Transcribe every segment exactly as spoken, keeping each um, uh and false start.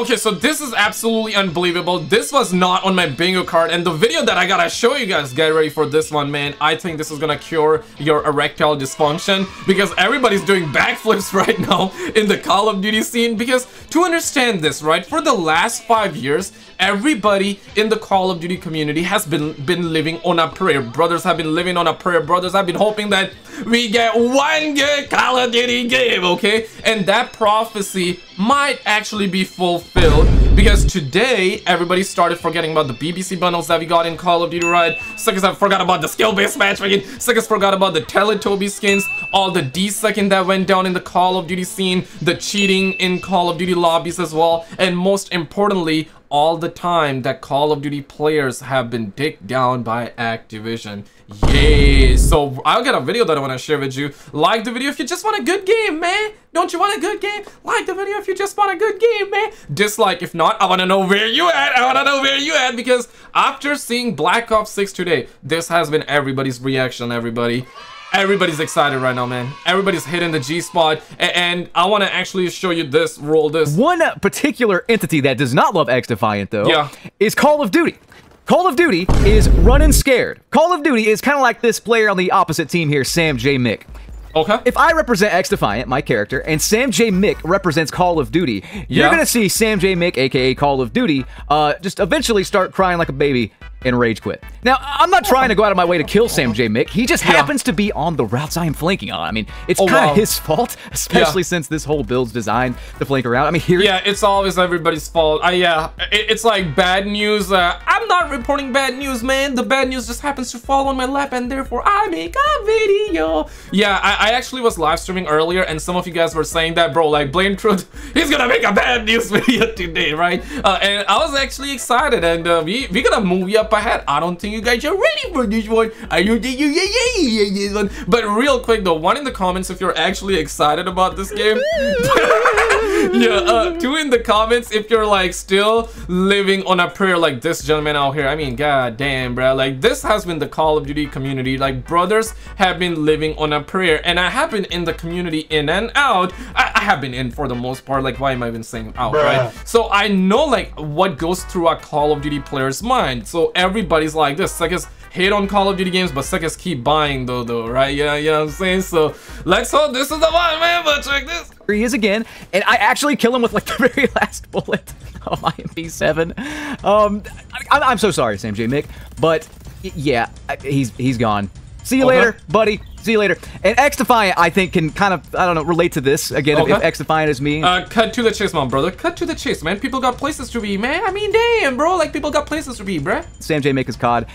Okay, so this is absolutely unbelievable. This was not on my bingo card, and the video that I gotta show you guys, get ready for this one, man. I think this is gonna cure your erectile dysfunction, because everybody's doing backflips right now in the Call of Duty scene. Because to understand this, right, for the last five years, everybody in the Call of Duty community has been been living on a prayer. Brothers have been living on a prayer. Brothers have been hoping that we get one good Call of Duty game, okay? And that prophecy might actually be fulfilled, because today everybody started forgetting about the B B C bundles that we got in Call of Duty, right? Suckers have forgot about the skill-based matchmaking. Suckers forgot about the Teletubby skins, all the D-sucking that went down in the Call of Duty scene, the cheating in Call of Duty lobbies as well, and most importantly, all the time that Call of Duty players have been dicked down by Activision. Yay! So I've got a video that I want to share with you. Like the video if you just want a good game, man. Don't you want a good game? Like the video if you just want a good game, man. Dislike if not. I want to know where you at. I want to know where you at, because after seeing Black Ops six today, this has been everybody's reaction, everybody. Everybody's excited right now, man. Everybody's hitting the G-spot, and I want to actually show you this, roll this. One particular entity that does not love XDefiant, though, yeah, is Call of Duty. Call of Duty is running scared. Call of Duty is kind of like this player on the opposite team here, Sam J. Mick. Okay. If I represent XDefiant, my character, and Sam J. Mick represents Call of Duty, yeah, you're going to see Sam J. Mick, a k a. Call of Duty, uh, just eventually start crying like a baby and rage quit. Now, I'm not trying to go out of my way to kill Sam J. Mick. He just yeah. happens to be on the routes I am flanking on. I mean, it's oh, kind of wow. his fault, especially yeah. since this whole build's designed to flank around. I mean, here... Yeah, it's always everybody's fault. Uh, yeah, it, it's like bad news. Uh, I'm not reporting bad news, man. The bad news just happens to fall on my lap, and therefore I make a video. Yeah, I, I actually was live streaming earlier, and some of you guys were saying that, bro, like, Blame Truth, he's gonna make a bad news video today, right? Uh, and I was actually excited, and uh, we, we're gonna move you up ahead. I don't think you guys are ready for this one. I don't think you yeah yeah yeah this one. But real quick though, one in the comments if you're actually excited about this game. Yeah, uh, two in the comments if you're like still living on a prayer like this gentleman out here. I mean, god damn, bro. Like, this has been the Call of Duty community. Like, brothers have been living on a prayer, and I have been in the community in and out. I, I have been in for the most part. Like, why am I even saying out, Bruh. right? So I know like what goes through a Call of Duty player's mind. So everybody's like this. Suckers hate on Call of Duty games, but suckers keep buying though, though, right? Yeah, you know what I'm saying? So let's hope this is the one, man. But check this. Here he is again, and I actually kill him with like the very last bullet of my M P seven. Um, I, I'm so sorry, Sam J. Mick, but yeah, he's he's gone. See you okay. later, buddy. See you later. And XDefiant, I think, can kind of, I don't know, relate to this. Again, okay. if, if XDefiant is me. Uh, cut to the chase, my brother. Cut to the chase, man. People got places to be, man. I mean, damn, bro. Like, people got places to be, bruh. Sam J. Mick is C O D.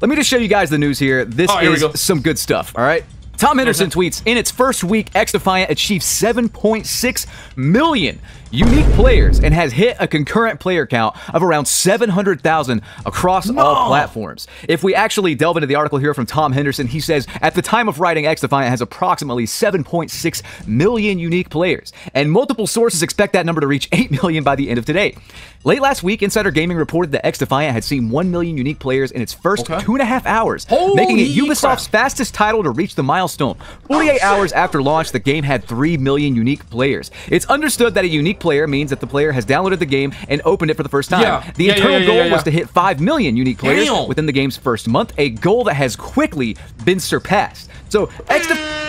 Let me just show you guys the news here. This oh, here is go. some good stuff, all right? Tom Henderson okay. tweets, in its first week, XDefiant achieved seven point six million unique players and has hit a concurrent player count of around seven hundred thousand across no. all platforms. If we actually delve into the article here from Tom Henderson, he says, at the time of writing, XDefiant has approximately seven point six million unique players, and multiple sources expect that number to reach eight million by the end of today. Late last week, Insider Gaming reported that XDefiant had seen one million unique players in its first okay. two and a half hours, Holy making it Ubisoft's crap. fastest title to reach the milestone. forty-eight oh, hours after launch, the game had three million unique players. It's understood that a unique player means that the player has downloaded the game and opened it for the first time. Yeah. The yeah, internal yeah, yeah, goal yeah, yeah. was to hit five million unique players Damn. within the game's first month, a goal that has quickly been surpassed. So, XDefiant...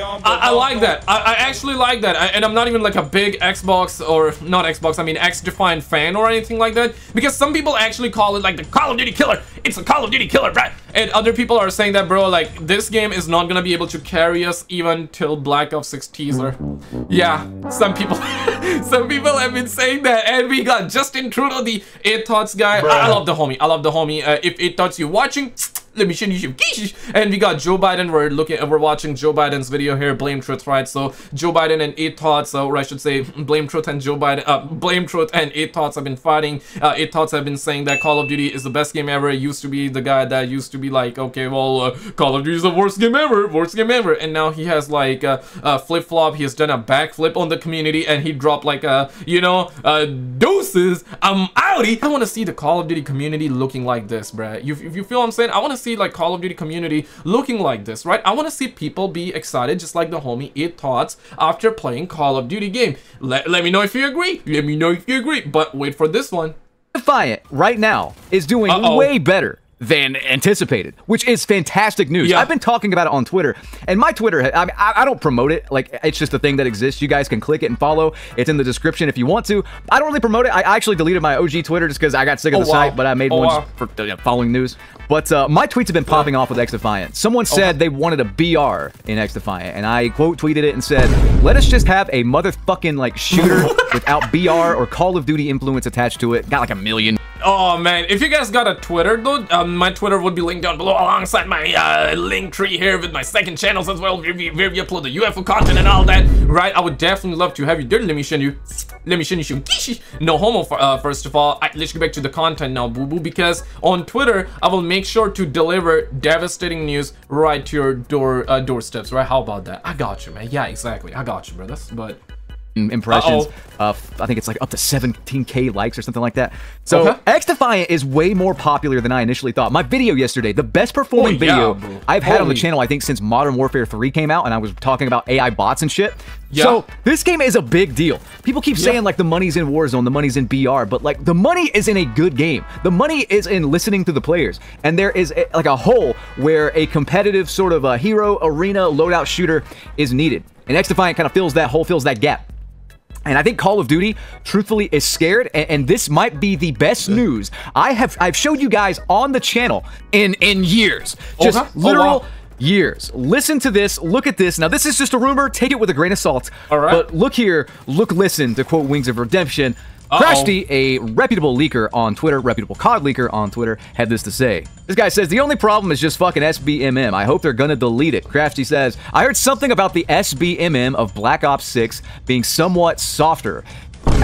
I, I like that. I, I actually like that. I, and I'm not even like a big Xbox or not Xbox, I mean XDefiant fan or anything like that, because some people actually call it like the Call of Duty killer. It's a Call of Duty killer, right? And other people are saying that, bro, like this game is not gonna be able to carry us even till Black Ops six teaser. Yeah, some people some people have been saying that. And we got Justin Trudeau, the It Thoughts guy. Bruh. I love the homie. I love the homie. Uh, if It Thoughts you're watching, let me show you. And we got Joe Biden. We're looking. We're watching Joe Biden's video here. Blame Truth, right? So Joe Biden and It Thoughts, or I should say, Blame Truth and Joe Biden. Uh, Blame Truth and It Thoughts have been fighting. Uh, It Thoughts have been saying that Call of Duty is the best game ever. It used to be the guy that used to be like, okay, well, uh, Call of Duty is the worst game ever, worst game ever. And now he has like a, a flip flop. He has done a backflip on the community, and he dropped like a, you know, uh, deuces. I'm outie. I want to see the Call of Duty community looking like this, bruh. You, if you feel what I'm saying, I want to see. see like Call of Duty community looking like this, right? I want to see people be excited, just like the homie It Thoughts, after playing Call of Duty game. Let, let me know if you agree. Let me know if you agree. But wait for this one. XDefiant right now is doing Uh-oh. way better than anticipated, which is fantastic news. Yeah. I've been talking about it on Twitter, and my Twitter, I mean, I, I don't promote it. Like, it's just a thing that exists. You guys can click it and follow. It's in the description if you want to. I don't really promote it. I actually deleted my O G Twitter just because I got sick of oh, the wow. site, but I made oh, one wow. for you know, following news. But uh, my tweets have been popping yeah. off with XDefiant. Someone said oh, they wanted a B R in XDefiant, and I quote tweeted it and said, let us just have a motherfucking like shooter without B R or Call of Duty influence attached to it. Got like a million. Oh man, if you guys got a Twitter though, um, my Twitter would be linked down below alongside my uh, link tree here with my second channels as well, where we, where we upload the U F O content and all that, right? I would definitely love to have you there. Let me send you, let me send you some, no homo for, uh, first of all. I, let's get back to the content now, boo-boo, because on Twitter, I will make sure to deliver devastating news right to your door uh, doorsteps, right? How about that? I got you, man. Yeah, exactly. I got you, brothers, but... impressions. Uh-oh. uh I think it's like up to seventeen K likes or something like that. So okay. XDefiant is way more popular than I initially thought. My video yesterday, the best performing oh, yeah, video bro. I've had Holy. on the channel, I think, since Modern Warfare three came out, and I was talking about A I bots and shit. Yeah. So this game is a big deal. People keep saying yeah. like the money's in Warzone, the money's in B R, but like the money is in a good game. The money is in listening to the players, and there is a, like a hole where a competitive sort of a hero arena loadout shooter is needed, and XDefiant kind of fills that hole, fills that gap. And I think Call of Duty, truthfully, is scared, and, and this might be the best news I have I've showed you guys on the channel in in years, just uh-huh. literal. Oh, wow. years. Listen to this. Look at this. Now, this is just a rumor. Take it with a grain of salt. All right. But look here. Look, listen, to quote Wings of Redemption. Uh-oh. Crafty, a reputable leaker on Twitter, reputable C O D leaker on Twitter, had this to say. This guy says, the only problem is just fucking S B M M. I hope they're gonna delete it. Crafty says, I heard something about the S B M M of Black Ops six being somewhat softer.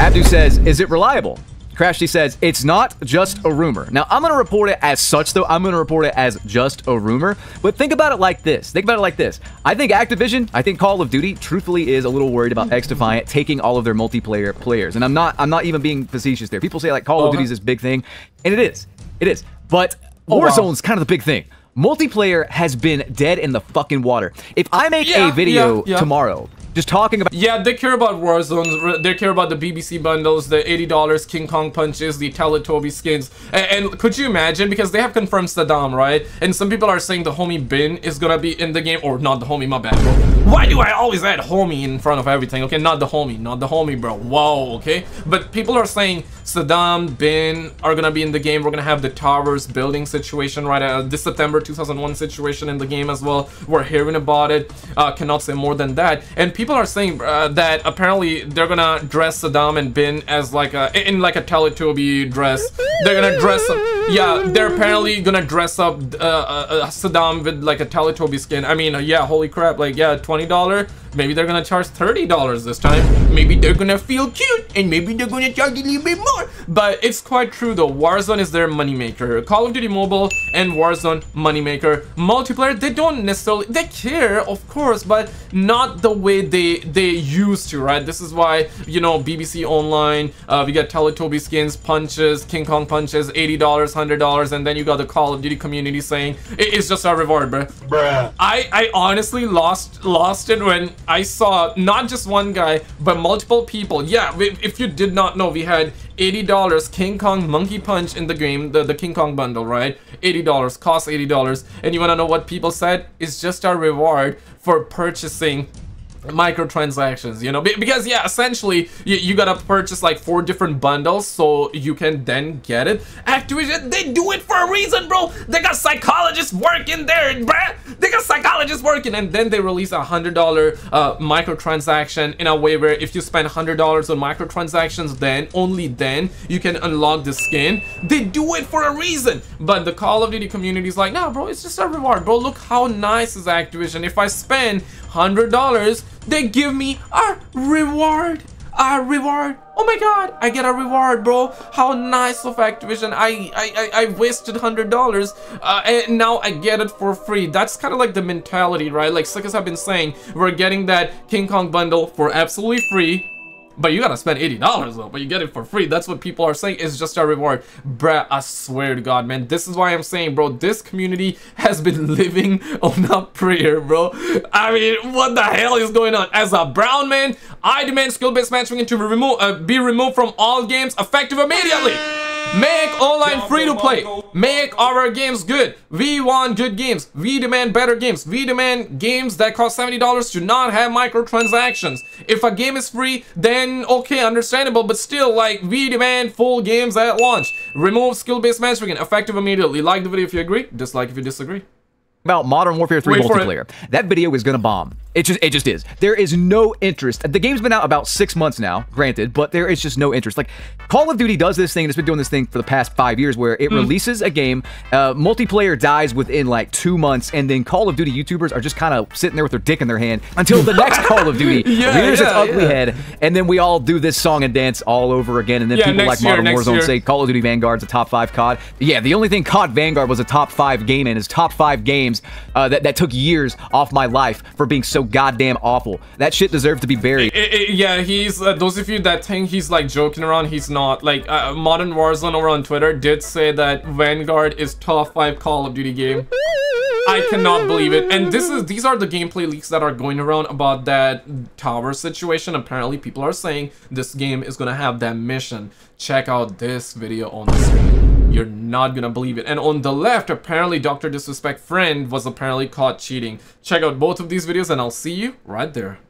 Abdu says, is it reliable? Crafty says, it's not just a rumor. Now, I'm going to report it as such, though. I'm going to report it as just a rumor. But think about it like this. Think about it like this. I think Activision, I think Call of Duty, truthfully, is a little worried about XDefiant taking all of their multiplayer players. And I'm not I'm not even being facetious there. People say, like, Call of Duty is this big thing. And it is. It is. But Warzone's kind of the big thing. Multiplayer has been dead in the fucking water. If I make yeah, a video yeah, yeah. tomorrow... just talking about yeah they care about Warzone, they care about the B B C bundles, the eighty dollar King Kong punches, the Teletubby skins, and, and could you imagine, because they have confirmed Saddam, right? And some people are saying the homie Bin is gonna be in the game, or not the homie, my bad bro. Why do I always add homie in front of everything? Okay, not the homie, not the homie bro, whoa. Okay, but people are saying Saddam, Bin are gonna be in the game. We're gonna have the towers building situation, right? Uh, this September two thousand one situation in the game as well. We're hearing about it, uh, cannot say more than that. And people People are saying uh, that apparently they're gonna dress Saddam and Bin as like a in like a Teletubby dress. They're gonna dress up, yeah. They're apparently gonna dress up uh, uh, Saddam with like a Teletubby skin. I mean, yeah, holy crap! Like, yeah, twenty dollar. Maybe they're gonna charge thirty dollars this time. Maybe they're gonna feel cute, and maybe they're gonna charge a little bit more. But it's quite true though. Warzone is their moneymaker. Call of Duty Mobile and Warzone moneymaker. Multiplayer, they don't necessarily they care, of course, but not the way they They, they used to, right? This is why, you know, B B C Online, uh, we got Teletubby skins, punches, King Kong punches, eighty dollars, one hundred dollars, and then you got the Call of Duty community saying, it's just our reward, bruh. Bruh. I, I honestly lost lost it when I saw not just one guy, but multiple people. Yeah, we, if you did not know, we had eighty dollar King Kong Monkey Punch in the game, the, the King Kong bundle, right? eighty dollars, cost eighty dollars. And you wanna know what people said? It's just our reward for purchasing microtransactions, you know, because yeah, essentially you, you gotta purchase like four different bundles so you can then get it. Activision, they do it for a reason, bro. They got psychologists working there, bruh. They got psychologists working, and then they release a hundred dollar uh microtransaction in a way where if you spend a hundred dollars on microtransactions, then only then you can unlock the skin. They do it for a reason. But the Call of Duty community is like, no bro, it's just a reward, bro. Look how nice is Activision. If I spend hundred dollars, they give me a reward, a reward. Oh my god, I get a reward, bro. How nice of Activision. I I, I, I wasted one hundred dollars uh, and now I get it for free. That's kind of like the mentality, right? Like, suckers have been saying, we're getting that King Kong bundle for absolutely free. But you gotta spend eighty dollars though, but you get it for free. That's what people are saying. It's just a reward. Bruh, I swear to God, man. This is why I'm saying, bro, this community has been living on a prayer, bro. I mean, what the hell is going on? As a brown man, I demand skill-based matchmaking to be removed, uh, be removed from all games effective immediately. Make online free to play. Make our games good. We want good games. We demand better games. We demand games that cost seventy dollars to not have microtransactions. If a game is free, then okay, understandable, but still, like, we demand full games at launch. Remove skill-based matchmaking, effective immediately. Like the video if you agree, dislike if you disagree. About Modern Warfare three Wait multiplayer. That video is gonna bomb. It just, it just is. There is no interest. The game's been out about six months now, granted, but there is just no interest. Like, Call of Duty does this thing, and it's been doing this thing for the past five years, where it mm. releases a game, uh, multiplayer dies within like two months, and then Call of Duty YouTubers are just kind of sitting there with their dick in their hand until the next Call of Duty yeah, rears yeah, its ugly yeah. head, and then we all do this song and dance all over again, and then yeah, people like year, Modern Warzone year. say Call of Duty Vanguard's a top five C O D. Yeah, the only thing C O D Vanguard was a top five game in is top five games uh, that, that took years off my life for being so goddamn awful. That shit deserved to be buried. It, it, yeah, he's uh, those of you that think he's like joking around, he's not. Like uh, Modern Warzone over on Twitter did say that Vanguard is top five Call of Duty game. I cannot believe it. And this is these are the gameplay leaks that are going around about that tower situation. Apparently people are saying this game is gonna have that mission. Check out this video on the screen. You're not gonna believe it. And on the left, apparently Doctor Disrespect friend was apparently caught cheating. Check out both of these videos and I'll see you right there.